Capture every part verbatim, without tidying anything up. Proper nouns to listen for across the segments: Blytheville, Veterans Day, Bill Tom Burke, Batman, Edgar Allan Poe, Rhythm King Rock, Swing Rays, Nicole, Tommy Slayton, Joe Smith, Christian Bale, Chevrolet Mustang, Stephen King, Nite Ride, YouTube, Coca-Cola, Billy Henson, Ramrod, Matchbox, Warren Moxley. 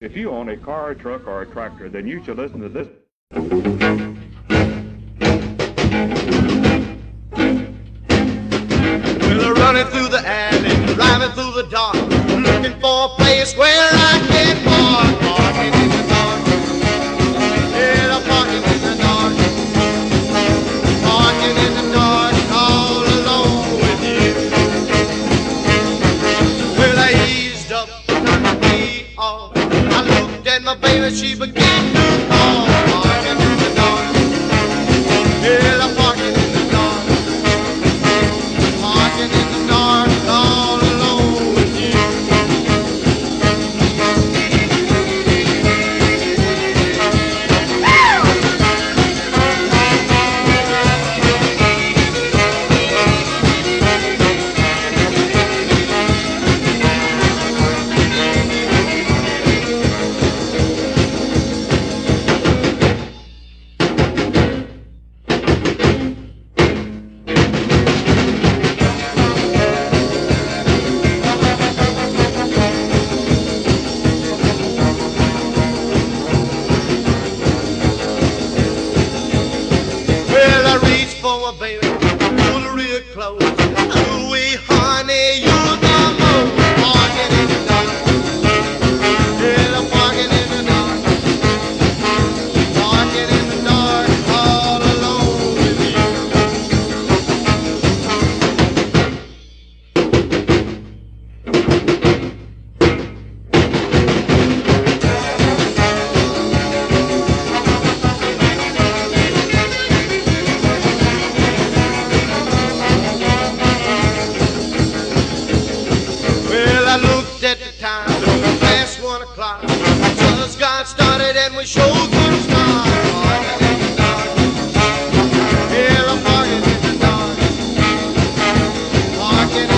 If you own a car, truck, or a tractor, then you should listen to this. Well, I'm running through the alley, driving through the dark, looking for a place where I can park. Parking in the dark, yeah, I'm parking in the dark, parking in the dark, all alone with you. Well, I eased up, knocked me off. I looked at my baby, she began to call. Parking in the dark, yeah, I'm parking in the dark, parking in the dark, all alone with you. In the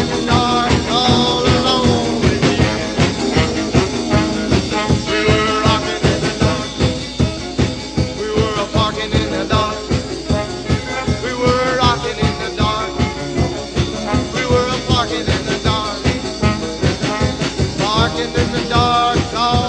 dark, all alone with you.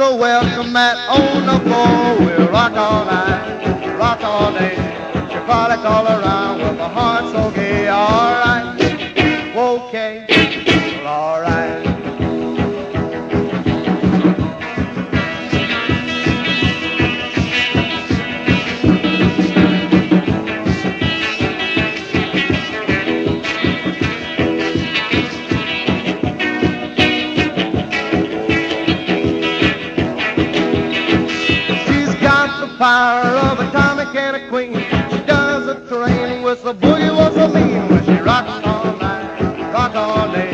the welcome mat on the floor. We'll rock all night, rock all day. Your products all around with a heart so gay. All right, okay, well, all right. Power of a Tommy and a queen. She does a train with the boogie was a mean. When she rocks all night, rock all day,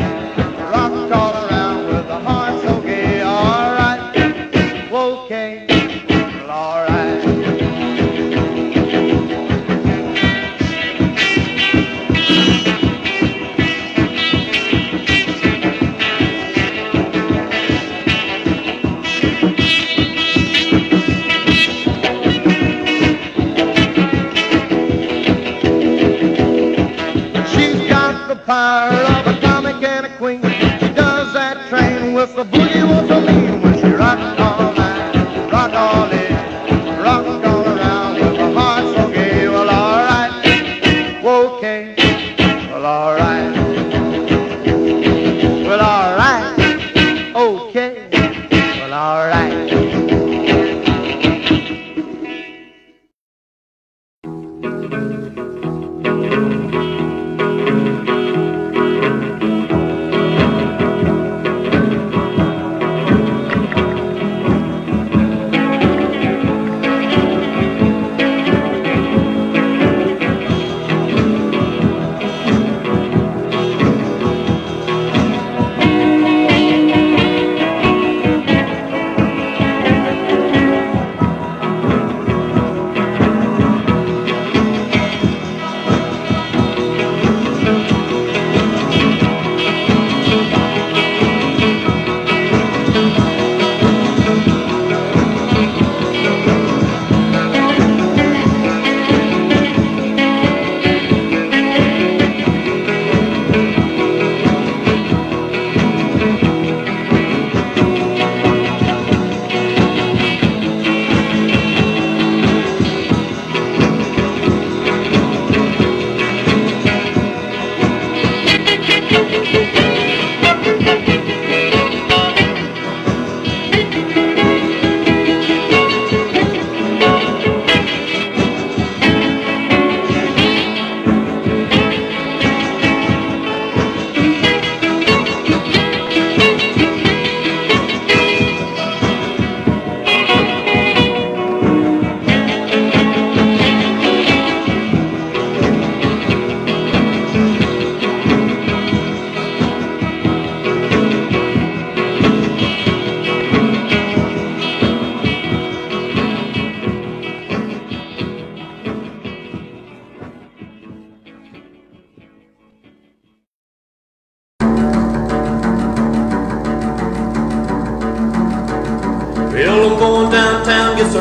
rock all around with a heart so gay. All right, okay, well, all right. Power of a comic and a queen. She does that train with the boogie was so mean. When she rocks all night, rock all day, rock all around with her heart so gay. Well, all right, okay, well, all right, well, all right, okay, well, all right.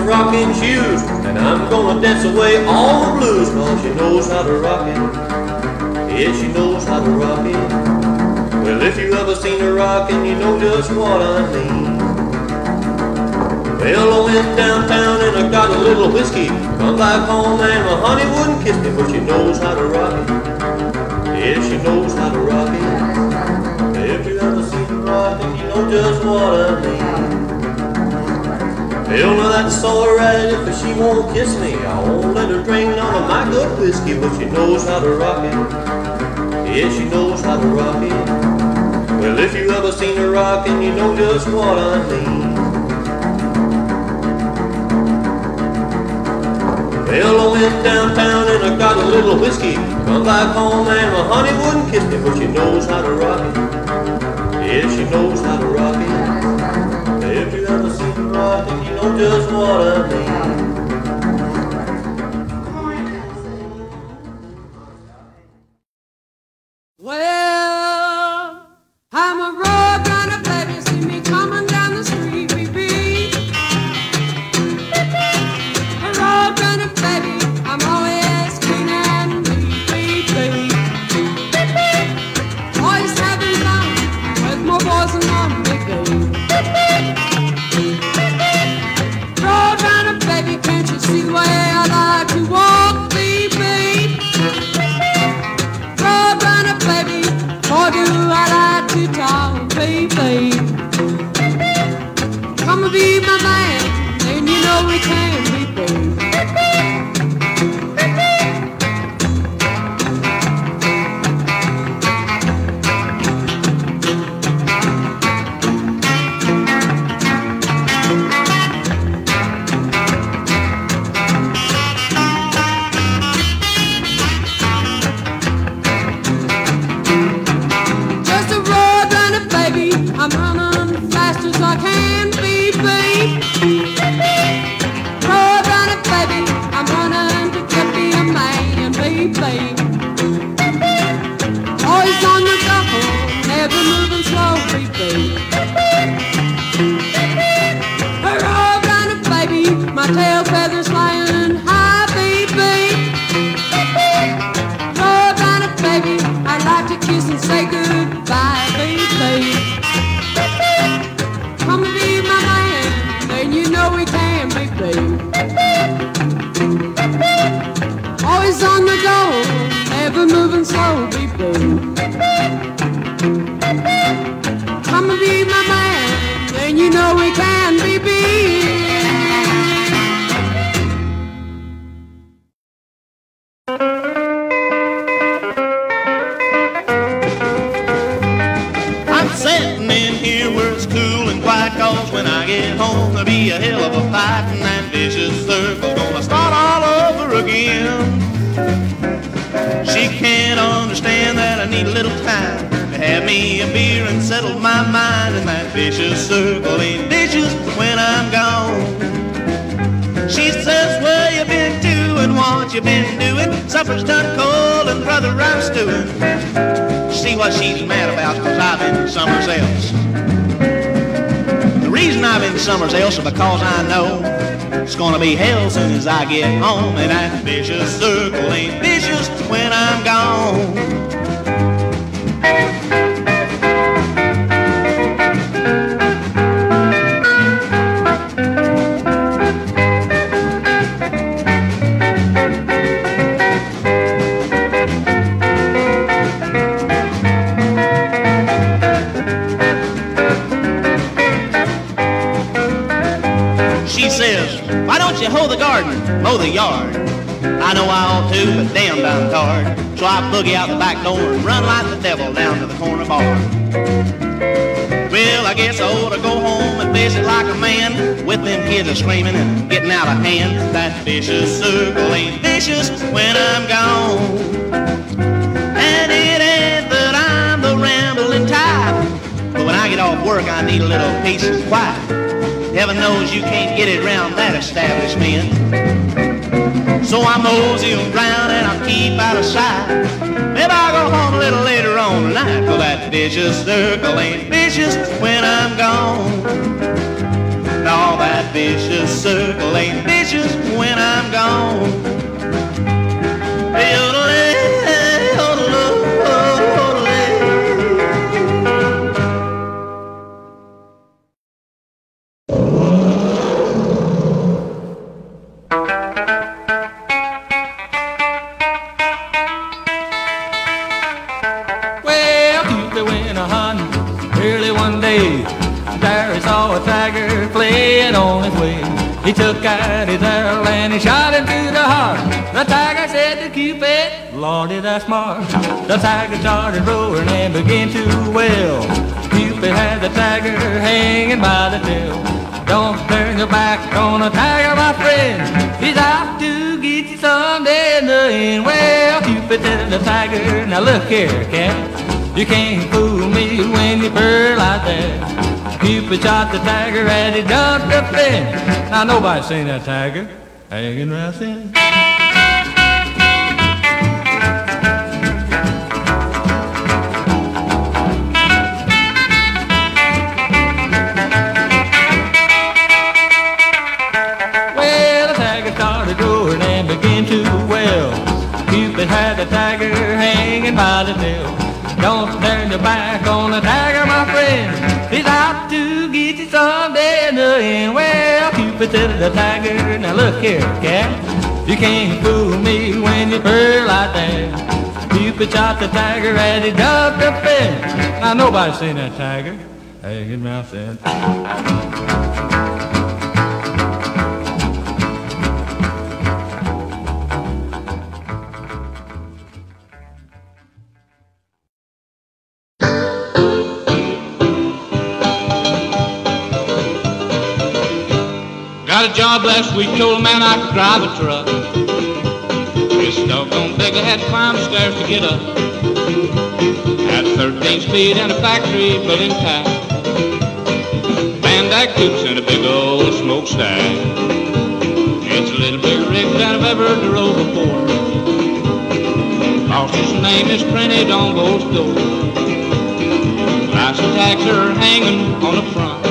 Rockin' shoes, and I'm gonna dance away all the blues, cause she knows how to rock it. Yeah, she knows how to rock it. Well, if you ever seen her rockin', you know just what I mean. Well, I went downtown and I got a little whiskey. Come back home and my honey wouldn't kiss me, but she knows how to rock it. Yeah, she knows how to rock it. If you ever seen her rockin', you know just what I mean. Well, now that's alright if she won't kiss me. I won't let her drink none of my good whiskey, but she knows how to rock it. Yeah, she knows how to rock it. Well, if you ever seen her rockin', you know just what I mean. Well, I went downtown and I got a little whiskey. Come back home and my honey wouldn't kiss me, but she knows how to rock it. Yeah, she knows how to rock it. If you ever seen her rockin', just what I mean. Well, I'm a road runner, baby. See me coming down the street, we be a road runner, baby. I'm always clean and neat, baby. Always having fun with my boys and my big girl. gonna be my man, and you know it can be, because I know it's gonna be hell soon as I get home, and that vicious circle ain't vicious when I'm gone. Mow the yard. I know I ought to, but damn, I'm tired. So I boogie out the back door and run like the devil down to the corner bar. Well, I guess I ought to go home and fish it like a man, with them kids a screaming and getting out of hand. That vicious circle ain't vicious when I'm gone. And it ain't that I'm the rambling type, but when I get off work I need a little peace and quiet. Heaven knows you can't get it round that establishment. So I mosey around and I keep out of sight. Maybe I'll go home a little later on tonight, for that vicious circle ain't vicious when I'm gone. No, that vicious circle ain't vicious when I'm gone. It'll he took out his arrow and he shot him through the heart. The tiger said to Cupid, Lord, is that smart? The tiger started roaring and began to wail. Cupid had the tiger hanging by the tail. Don't turn your back on a tiger, my friend. He's out to get you someday in the end. Well, Cupid said to the tiger, now look here, cat. You can't fool me when you purr like that. Cupid shot the tiger and he dumped the fence. Now nobody's seen that tiger hanging right then. Well, the tiger started roaring and began to wail. Cupid had the tiger hanging by the tail. Don't turn your back on the tiger, my friend. He's out to get you someday in the end. Well, Cupid said to the tiger, now look here, cat. You can't fool me when you purr like that. Cupid shot the tiger and he ducked the fence. Now nobody's seen that tiger hanging out there. Got a job last week, told a man I could drive a truck. This doggone beggar had to climb the stairs to get up. Had thirteen speed and a factory building pack. Bandai coops and a big old smokestack. It's a little bigger rig than I've ever drove before. Cause his name is printed on both doors. License tags are hanging on the front.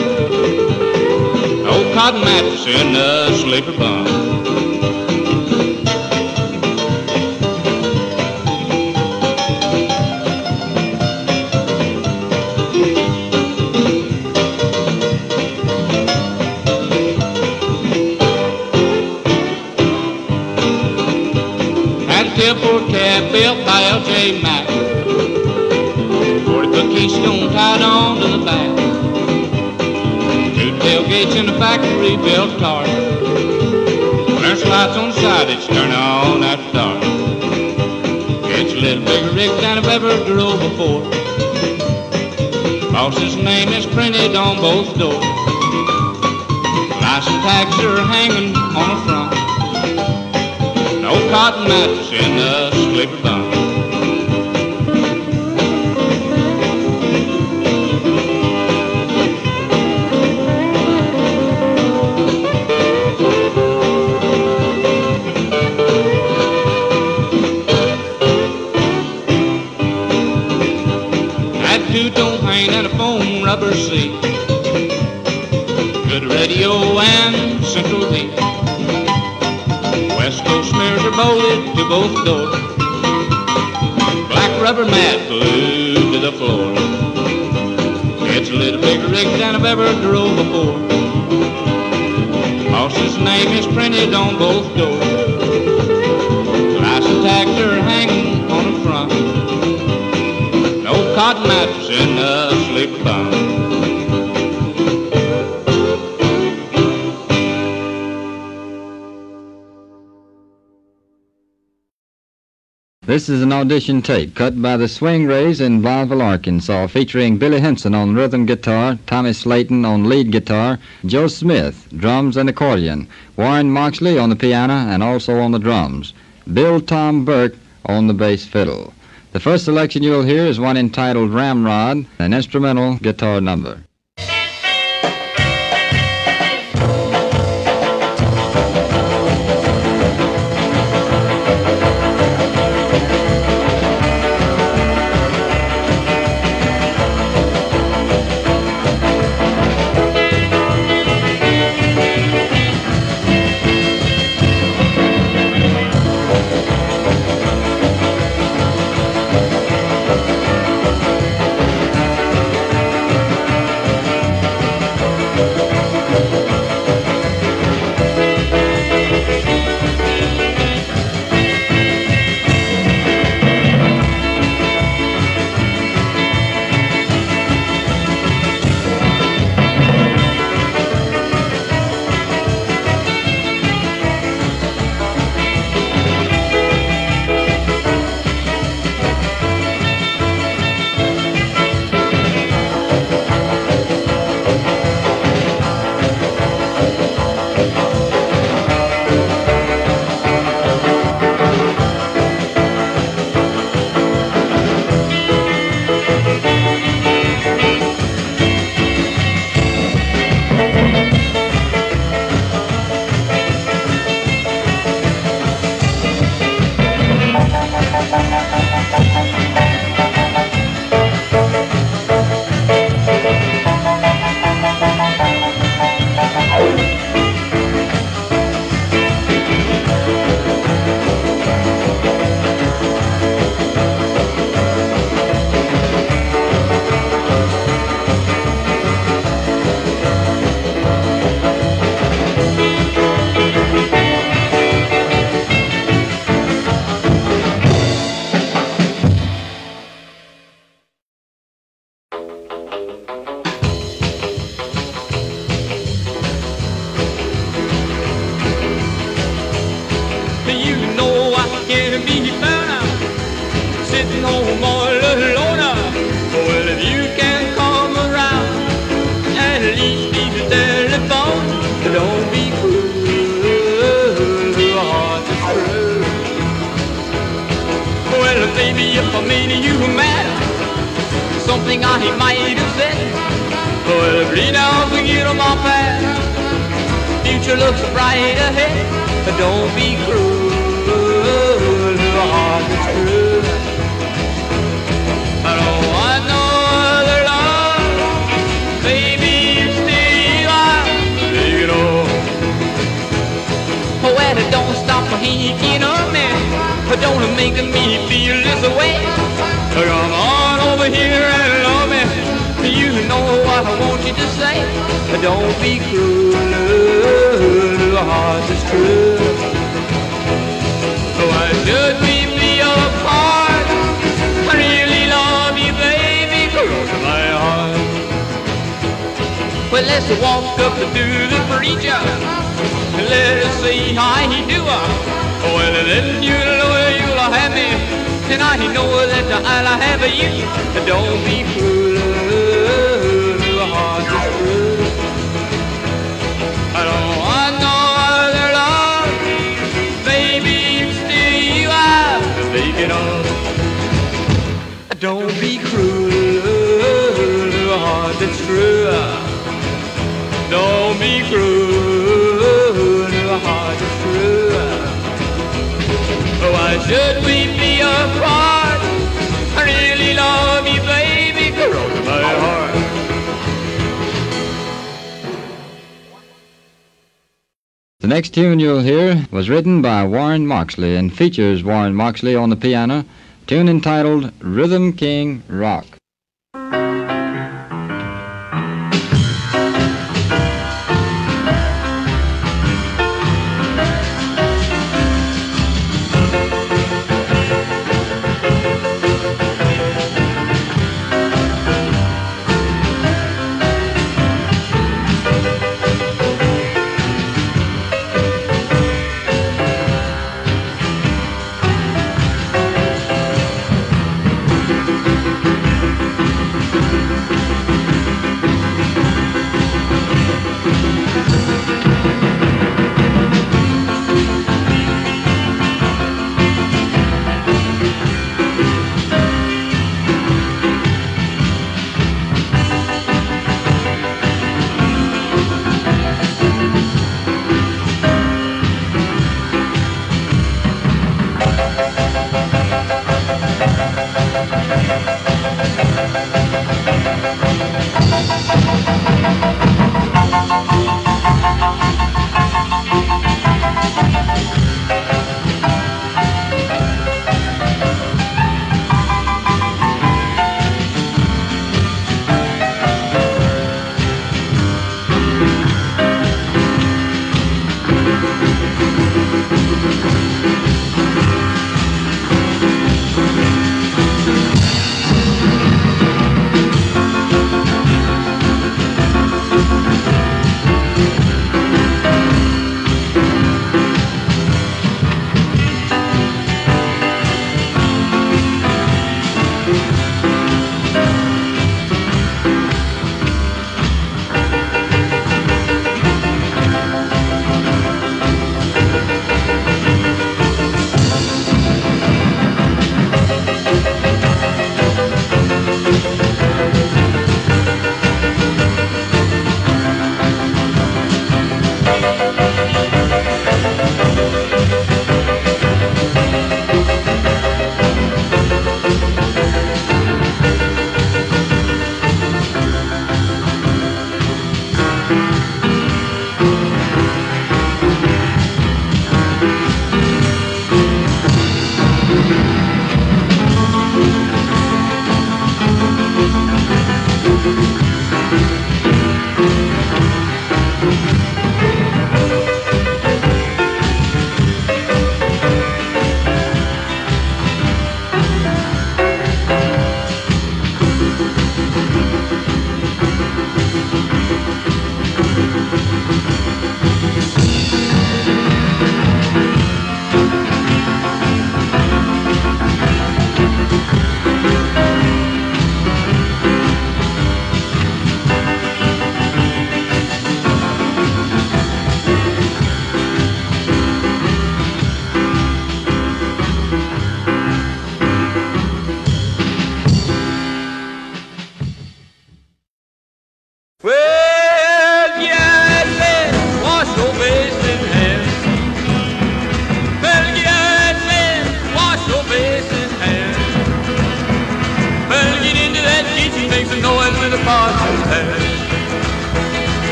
Old cotton mattress in the sleeper bunk. Had a tip for a cab built by L J Mack. forty-foot keystone tied on to the back. Tailgates in the factory built car. There's lights on the side, it's turn on that dark. It's a little bigger rig than I've ever drove before. Boss's name is printed on both doors. License tags are hanging on the front. No cotton mattress in the sleeper bunk. Seat. Good radio and central heat. West Coast mirrors are bolted to both doors. Black rubber mat glued to the floor. It's a little bigger rig than I've ever drove before. Boss's name is printed on both doors. License tags are hanging on the front. No cotton mattress in the sleeper bunk. This is an audition tape cut by the Swing Rays in Blytheville, Arkansas, featuring Billy Henson on rhythm guitar, Tommy Slayton on lead guitar, Joe Smith, drums and accordion, Warren Moxley on the piano and also on the drums, Bill Tom Burke on the bass fiddle. The first selection you'll hear is one entitled Ramrod, an instrumental guitar number. thing I might have said. Well, please don't forget my past. Future looks bright ahead. But don't be cruel to a heart that's true. I don't want no other love. Baby, you still are. Take it off. Well, it don't stop my thinking of me. Don't make me feel this way. Come on over here and love me. You know what I want you to say. Don't be cruel to the heart that's true. Why should we be apart? I really love you, baby, close to my heart. Well, let's walk up to the preacher and let's see how he do. Well, then you know you'll have me, and I know that I'll have you. Don't be cruel, your heart is true. I don't want no other love, baby, still you are. Take it all. Don't be cruel, your heart is true. Don't be cruel, your heart is true. Why should we be apart? I really love you, baby, girl, my heart. The next tune you'll hear was written by Warren Moxley and features Warren Moxley on the piano, a tune entitled Rhythm King Rock.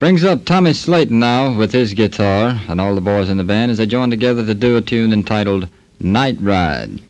Brings up Tommy Slayton now with his guitar and all the boys in the band as they join together to do a tune entitled Nite Ride.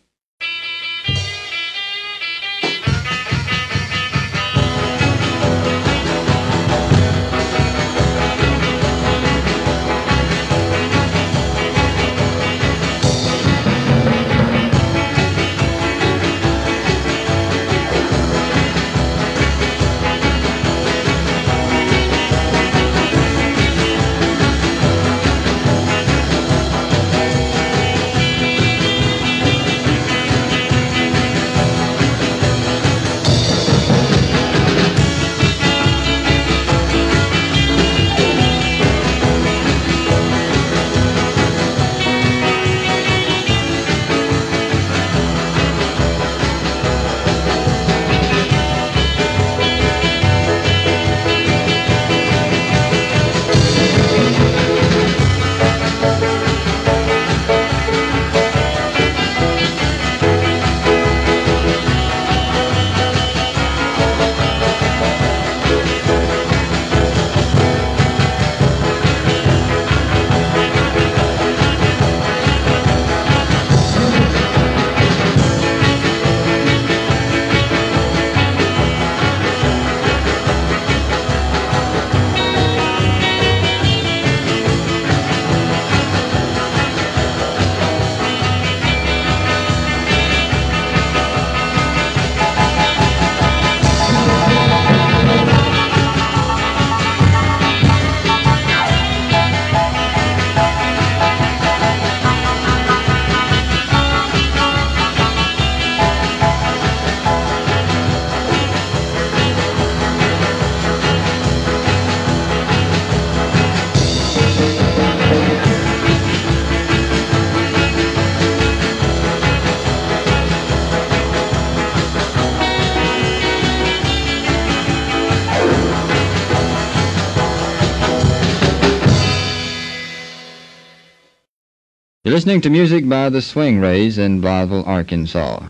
You're listening to music by the Swing Rays in Blytheville, Arkansas.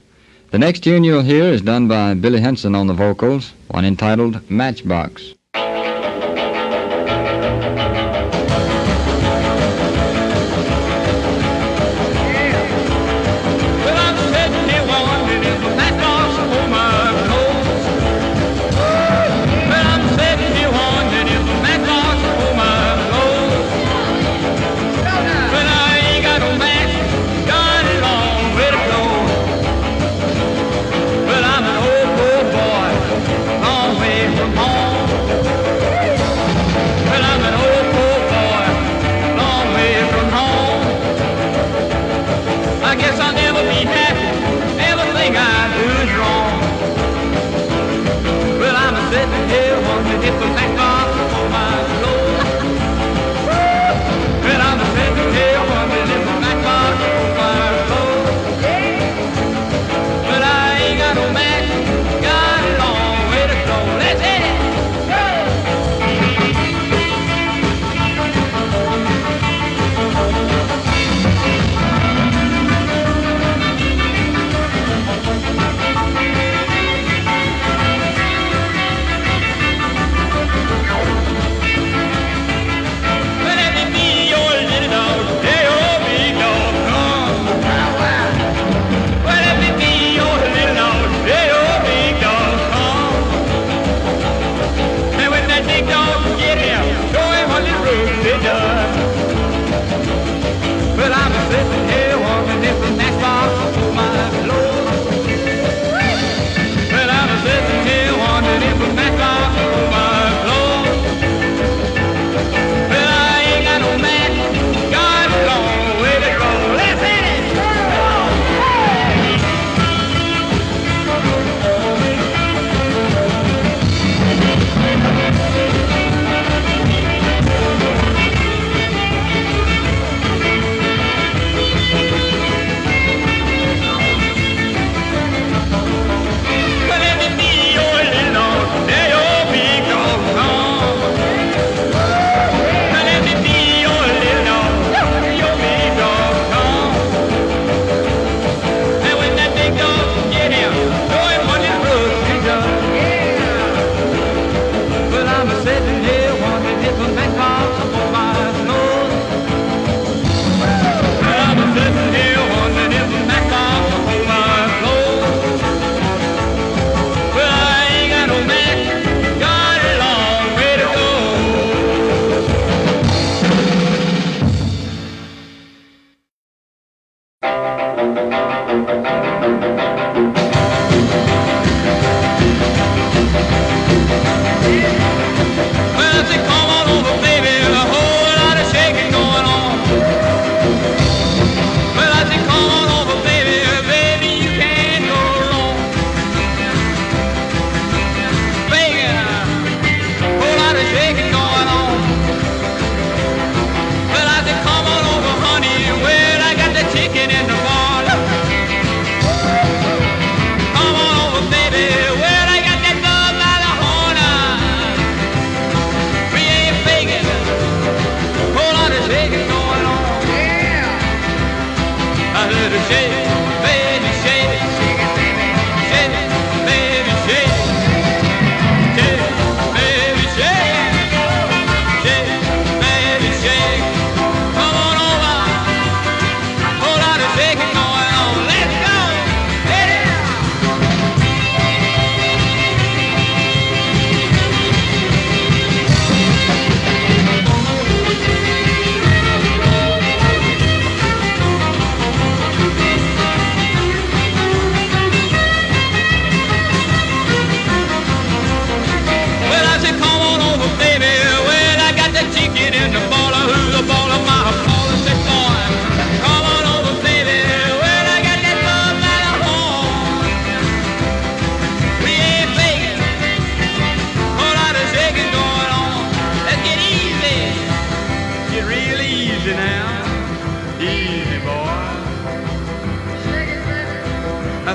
The next tune you'll hear is done by Billy Henson on the vocals, one entitled Matchbox. From home.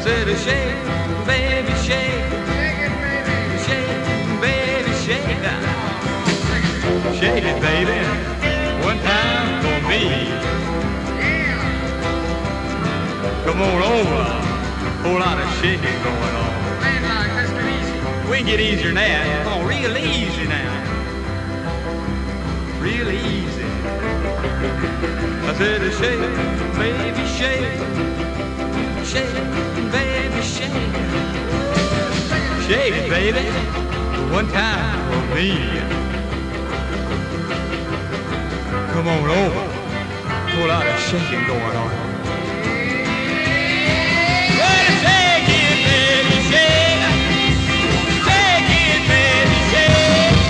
said shake, baby, shake. Shake it, baby. Shake, baby, shake. Shake it, baby. One time for me. Yeah. Come on over. Whole lot of shaking going on. Man, like, that's too easy. We can get easier now. Oh, real easy now. Real easy. I said shake, baby, shake. Shake, baby, shake. Shake it, baby, one time for me. Come on over, whole lot of shaking going on. Well, shake it, baby, shake. Shake it, baby, shake.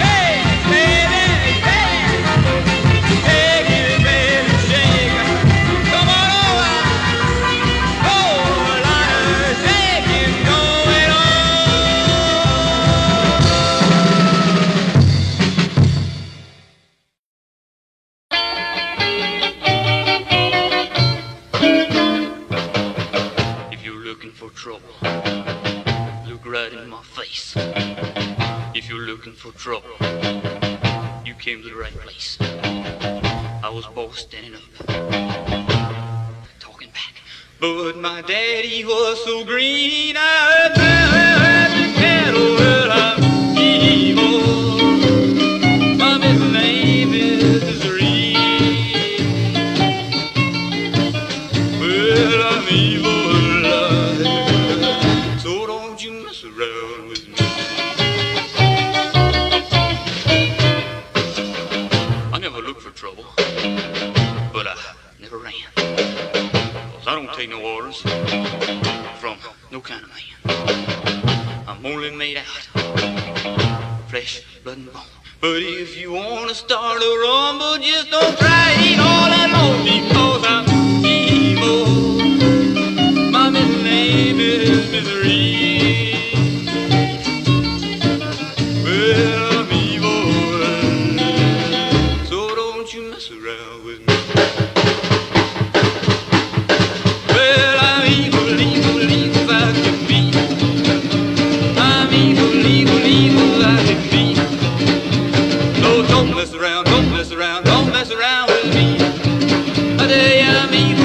Shake it, baby, shake. Shake it, baby, shake. Come on. If you're looking for trouble, you came to the right place. I was both standing up, talking back. But my daddy was so green, I had the cattle that I'm evil. My middle name is Reed. Well, I'm evil. Take no orders from no kind of man. I'm only made out flesh, blood, and bone. But if you want to start a rumble, just don't try it all at all, because I'm evil. My middle name is misery. Well, don't mess around, don't mess around with me. I tell you I'm evil.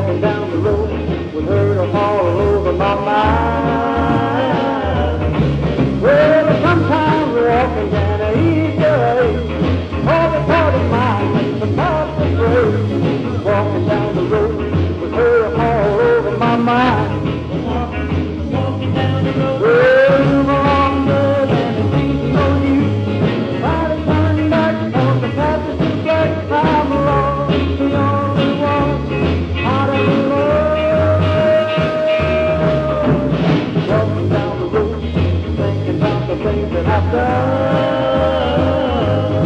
walking down the road with her all over my mind. Well, sometimes walking down a easy all the part of mine, the part of the road. Walking down the road with her all over my mind. Walking, walking down the road. Well, longer than it seems for you. By the time you like, on the path to black, I'm lost, the only one out of love. Walking down the road, thinking about the things that I've done.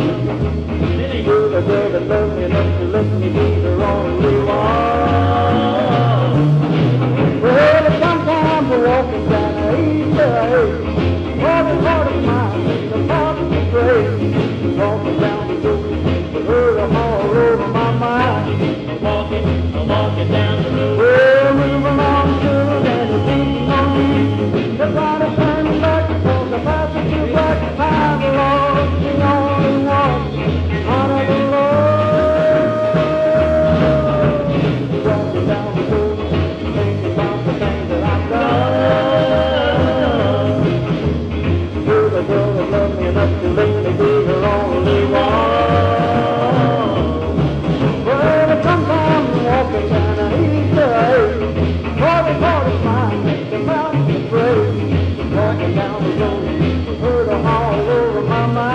You're the girl that loves me enough to let me be the only one. Well, sometimes we're walking down the east side, all the part of mine is a part of the grave. Walking down the road, but her I'm all over my mind. I'm walking, I'm walking down the road. Well, move along, girl, and it seems on me. The right of turning back, cause the path is too black. I've lost the only one out of the Lord. Walking down the road, thinking about the things that I've done. You're the girl that loved me enough to let me be her only one. Well, sometimes I'm walking down an easy road, for the Lord is mine, makes the mountains brave. Walking down the road, heard them all over my mind.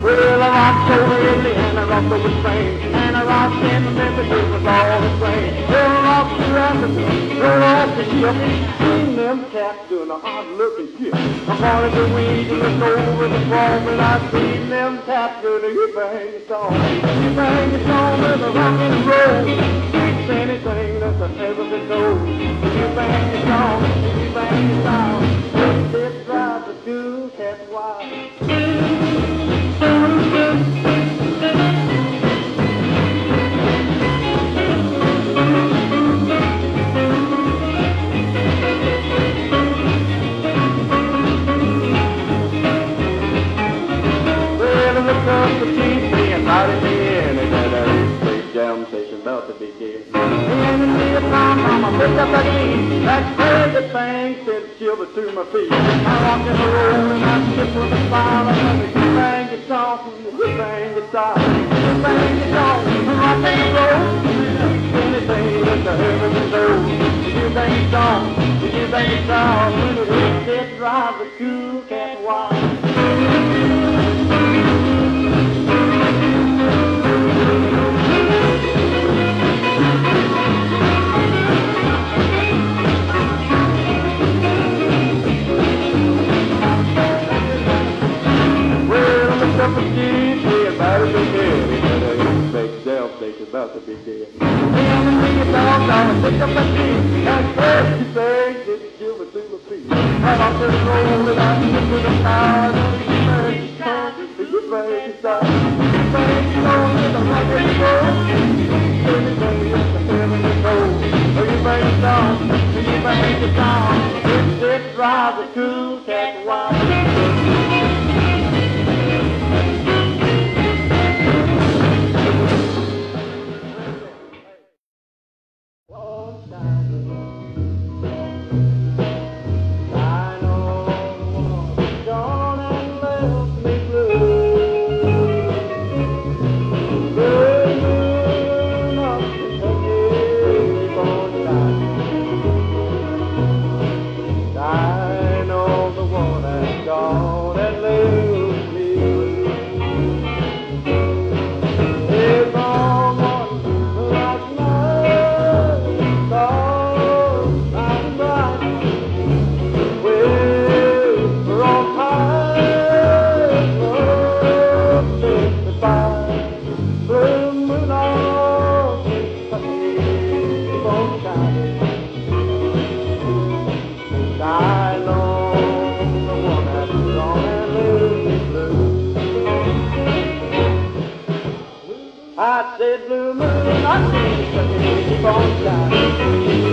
Well, I rocked over Indiana, rocked over Spain, and I rocked in the Memphis with all the train. Well, I rocked through Africa, rode off the ship, seen them cats doing a hard-looking shit. I wanted to weed and look over the wall, but I seen them cats doing a hip-hanging song. Hip-hanging song with a rock and roll, fix anything that's ever been told. Hip-hanging song, hip-hanging song, let it drive the school cats wild. About to begin. And in the time I'm a picked up again. That crazy thing sent shivers to my feet. I rocked and I rolled and I skipped with a smile. I let the hip-hanging song from the hip-hanging style. Hip-hanging song from rock and roll. Fix anything that's a heaven and gold. The hip-hanging song, the hip-hanging style. When it hits, it drives the cool cat wild. Up a kid, yeah, about a big head. He got a hip-hanging down, thinking about the big head. And the big dog, I'm a pick up a kid. That crazy thing didn't give a through my feet. I lost the roll and I took with a power. The hip-hanging song, the hip-hanging song, the hip-hanging song with a rock and roll. Everything is the heaven and gold. The hip-hanging song, the hip-hanging song, it's it drives a cool cat wild.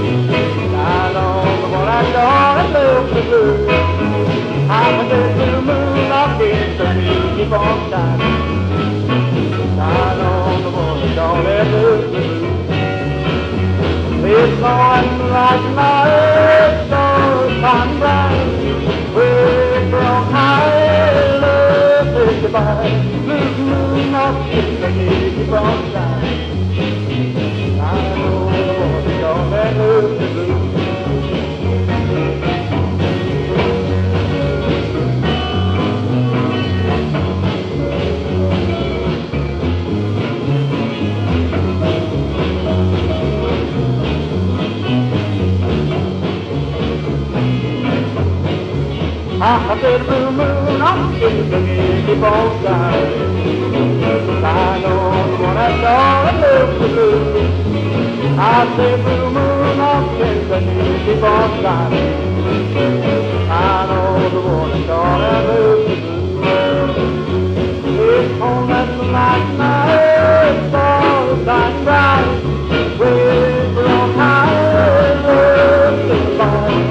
I don't know what I I sure love the blues. I'm a good blue moon, I'll get the blues, keep on shining. Shine on the morning, don't ever lose. This morning, like my earth, so fine bright. Way from high, love is divine. Blue moon, I'll get the blues, keep on shining. Shine on the morning, don't ever lose. I'm a good blue moon, I'm just a keep on shining. I know the one I saw and love the blue. I say blue moon, I'm just a keep on shining. I know the one I saw and love the blue. It's on that light night, stars that bright, way from high, love is mine.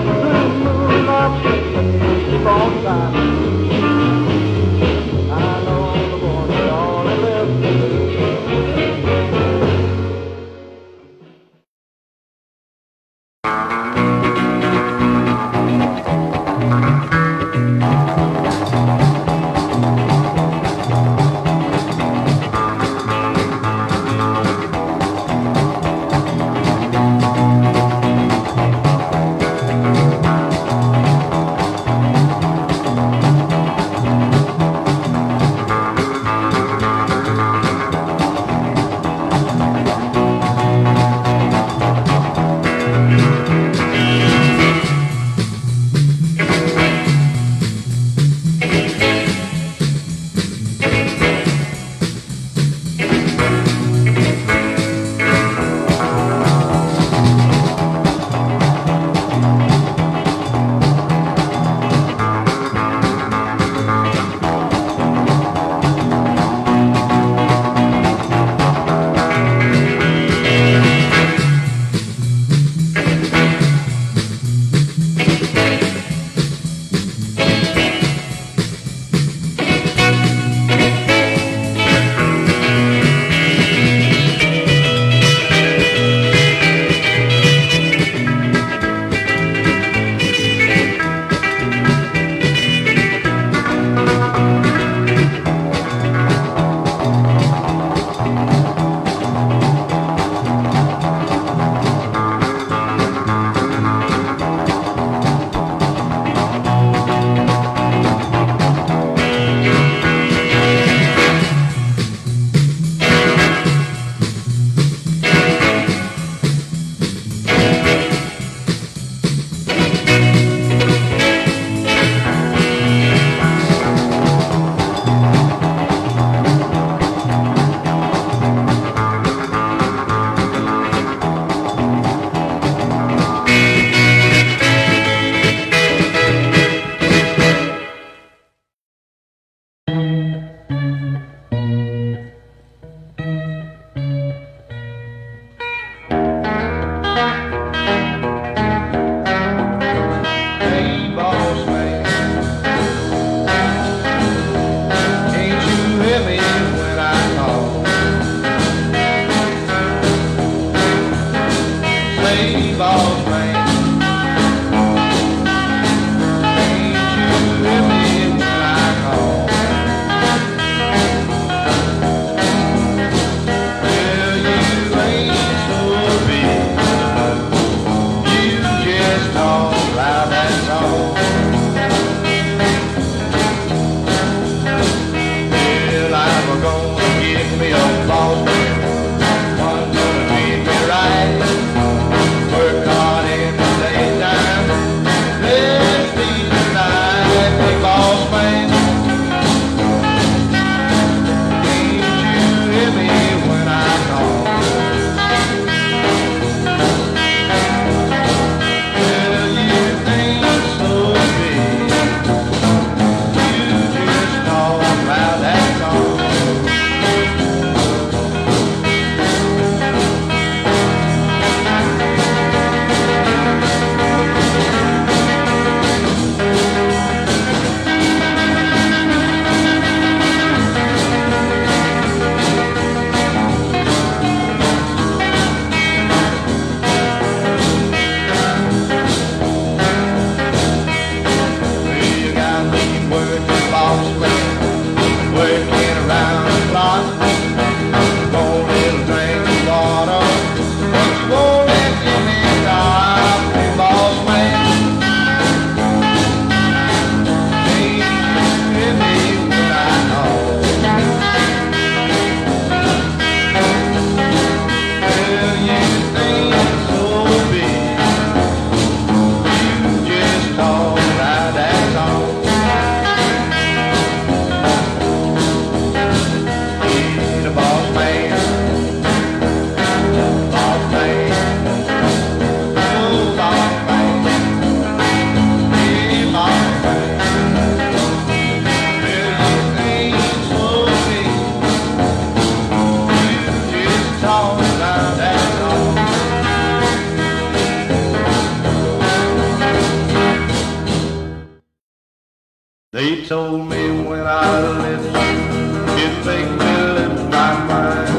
They told me when I left you, you'd make me lose my mind.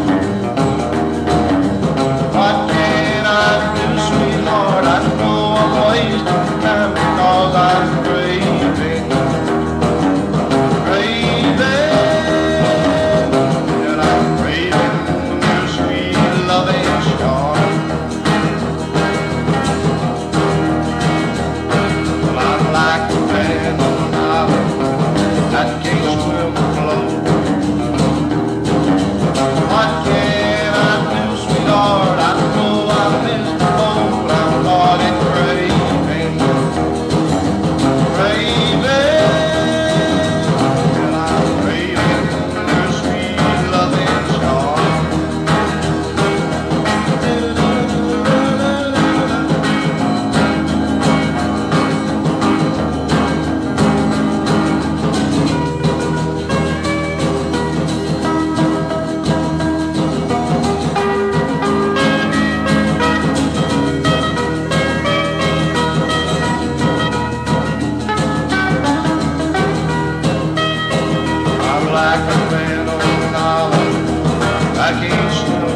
What can I do, sweetheart? I know I'm wasting time because I'm craving, craving, and I'm craving your sweet loving charm. Well, I'm like a man on an island that can't swim alone. What can I do, sweetheart? I know I missed the boat. I'm hard and craving, craving, and I'm craving your sweet loving charm. I'm like a man on an island that can't swim alone.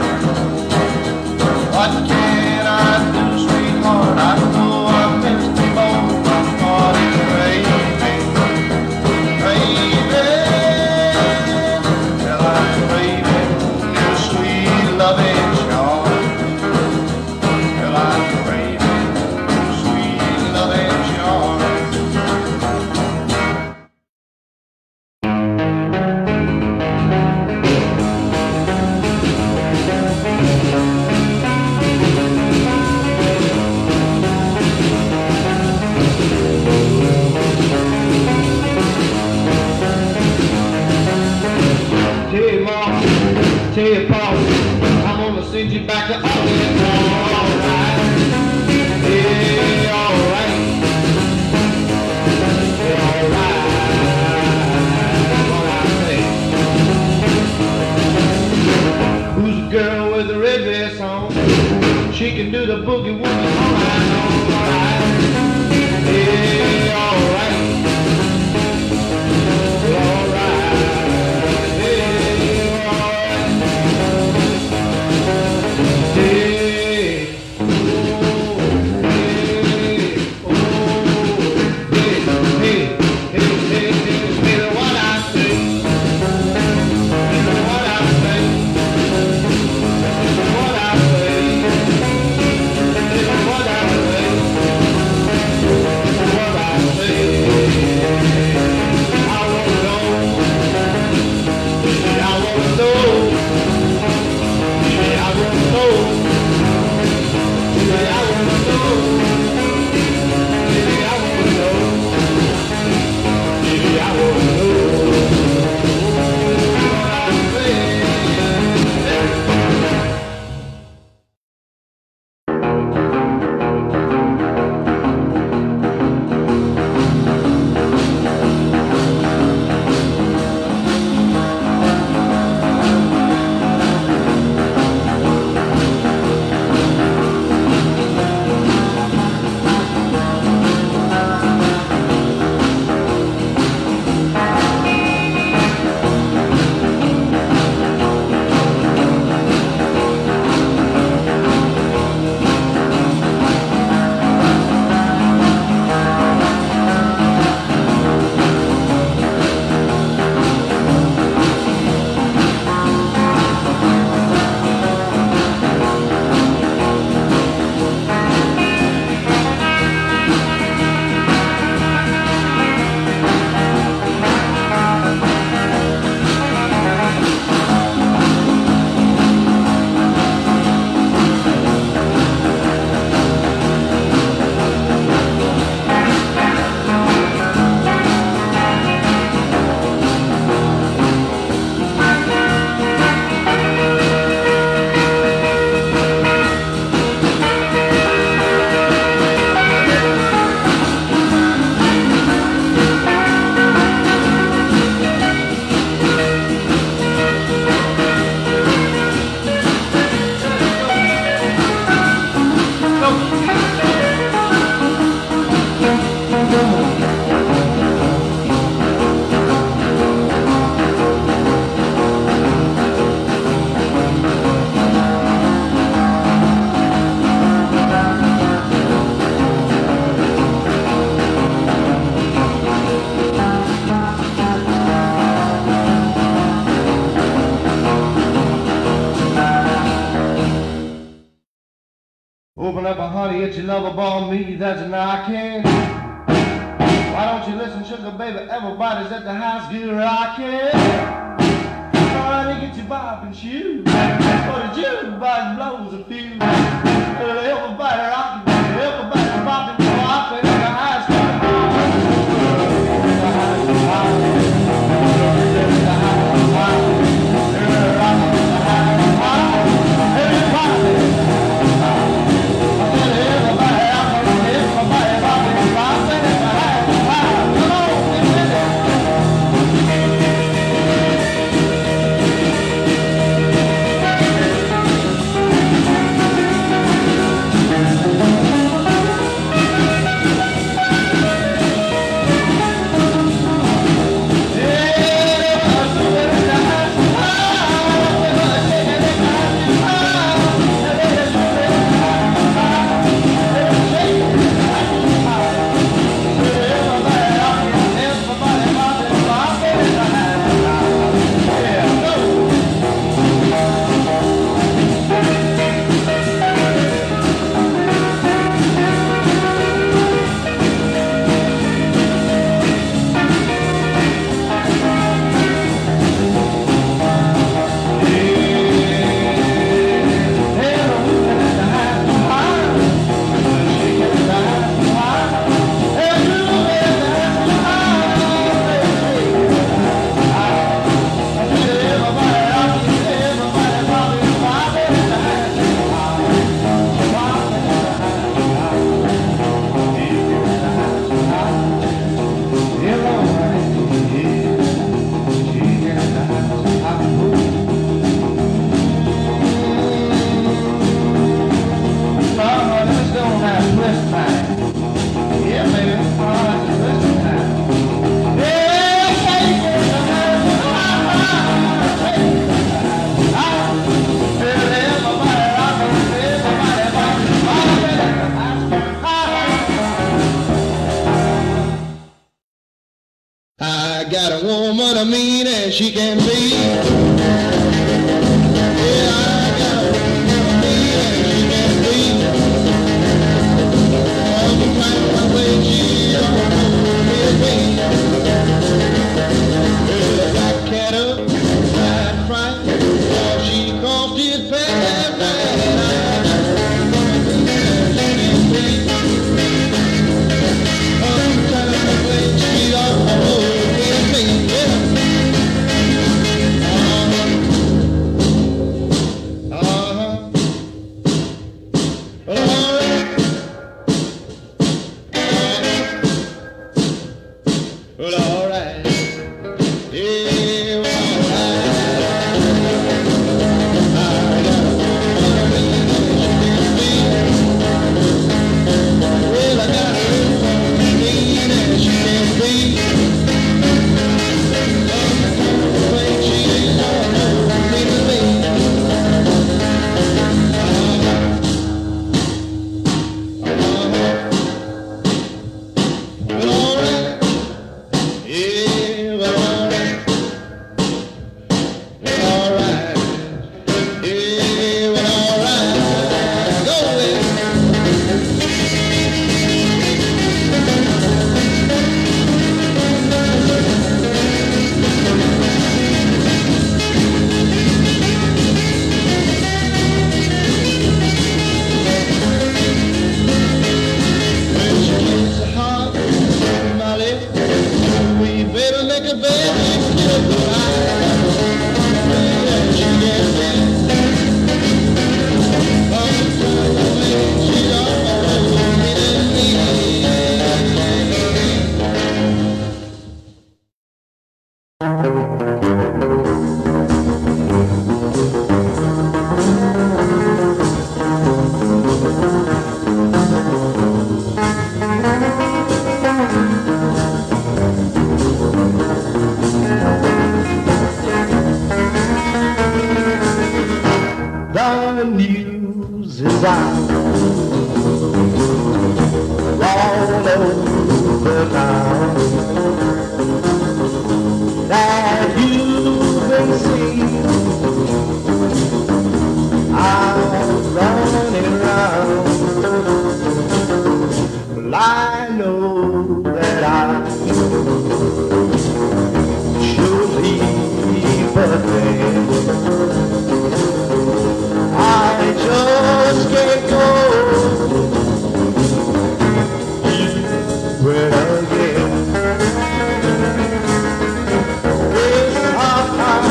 What can I do, sweetheart? I know I missed the boat. I'm hard and craving, craving, well, I'm craving your sweet loving charm. Well, I'm craving your sweet loving charm. Tell your mom, tell your pop, I'm gonna send you back to Oakland, alright. Yeah, alright. Yeah, alright. That's what I say. Who's the girl with the red dress on? She can do the boogie woogie all night long, alright. Yeah, alright. Yeah, alright. Go. get your love upon me, that's an I can. Why don't you listen, sugar baby, everybody's at the house, get rockin'. Try to get your boppin' shoes, for the jukebox blows a few. Everybody rockin', everybody boppin', boppin' at the house, she can be. that I should leave again. I just can't go anywhere again. It's hard time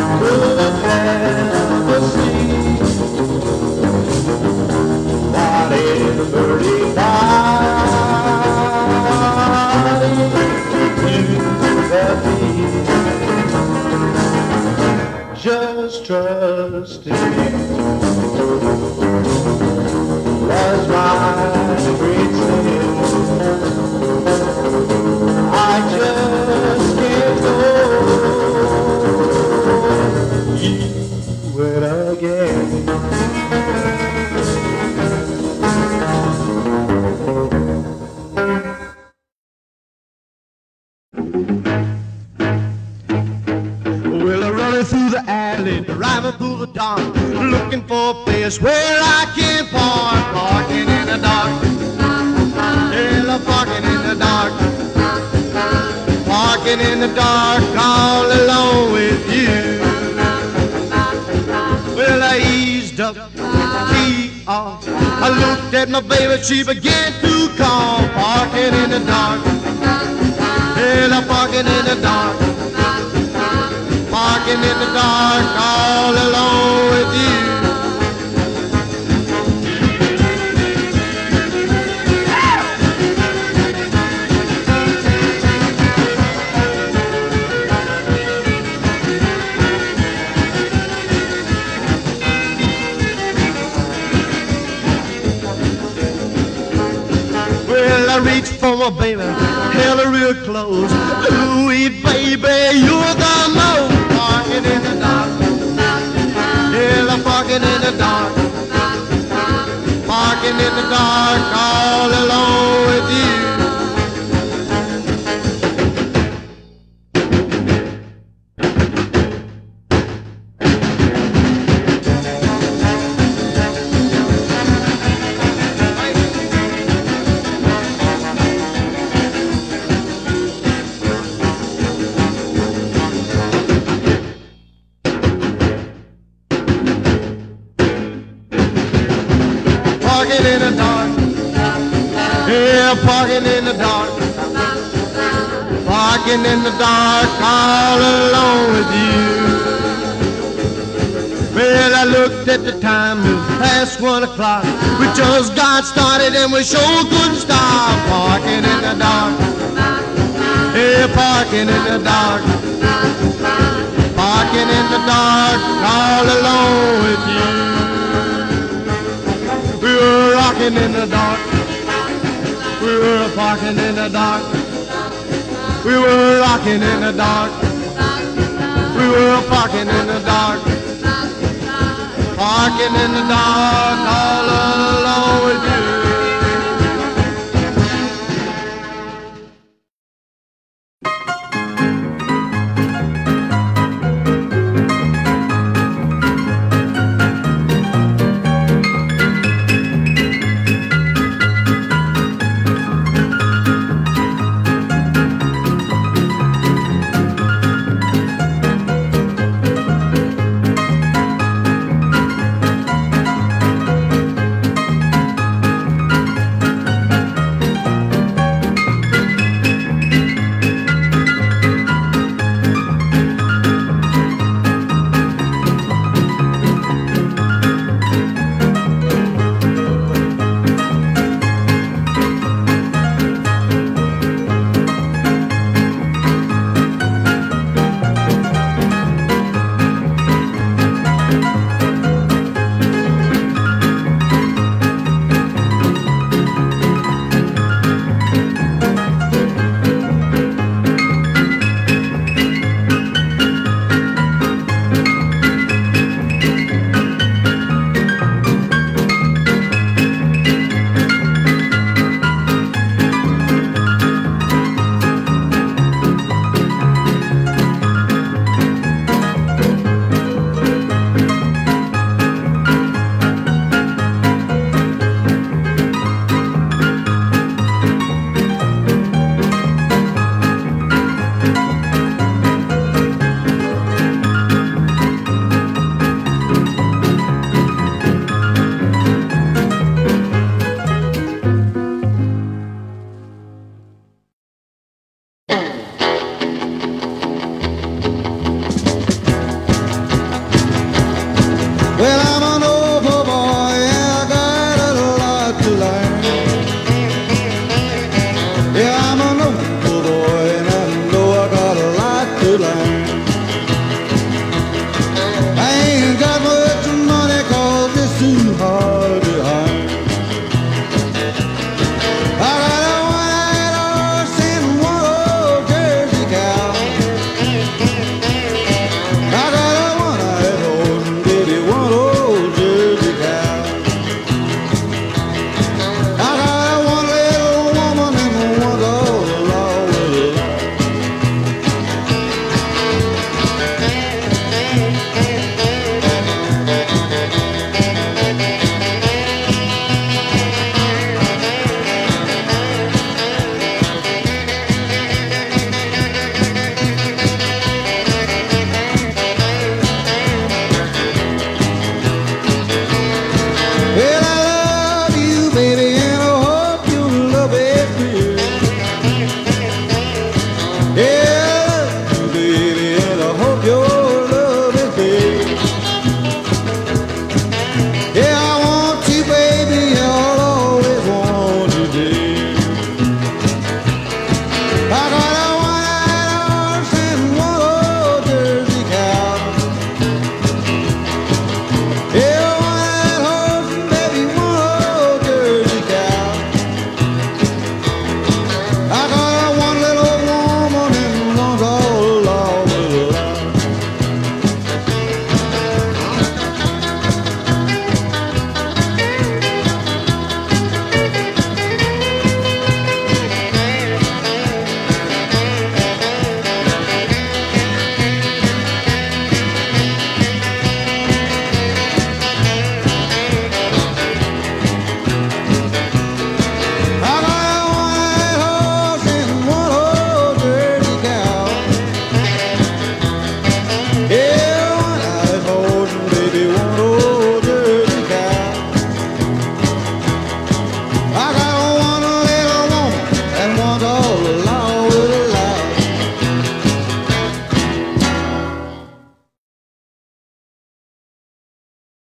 I couldn't ever see whatever it died, just trust in you was my great sin. I just can't go anywhere again. Driving through the dark, looking for a place where I can park. Parking in the dark, yeah, parking in the dark, parking in the dark, all alone with you. Well, I eased up, key off, I looked at my baby, she began to call. Parking in the dark, yeah, parking in the dark, parking in the dark, all alone with you. Well, I reached for my baby, held her real close. Ooh, baby, you're the most. Parking in the dark, yeah, I'm parking in the dark, parking in the dark, all alone with you. Parking in the dark, parking in the dark, all alone with you. Well, I looked at the time, it was past one o'clock. We just got started and we sure couldn't stop. Parking in the dark, yeah, parking in the dark, parking in the dark, all alone with you. We were rocking in the dark. We were parking in the dark. We were rocking in the dark. We were parking in the dark. Parking in the dark, all alone with you.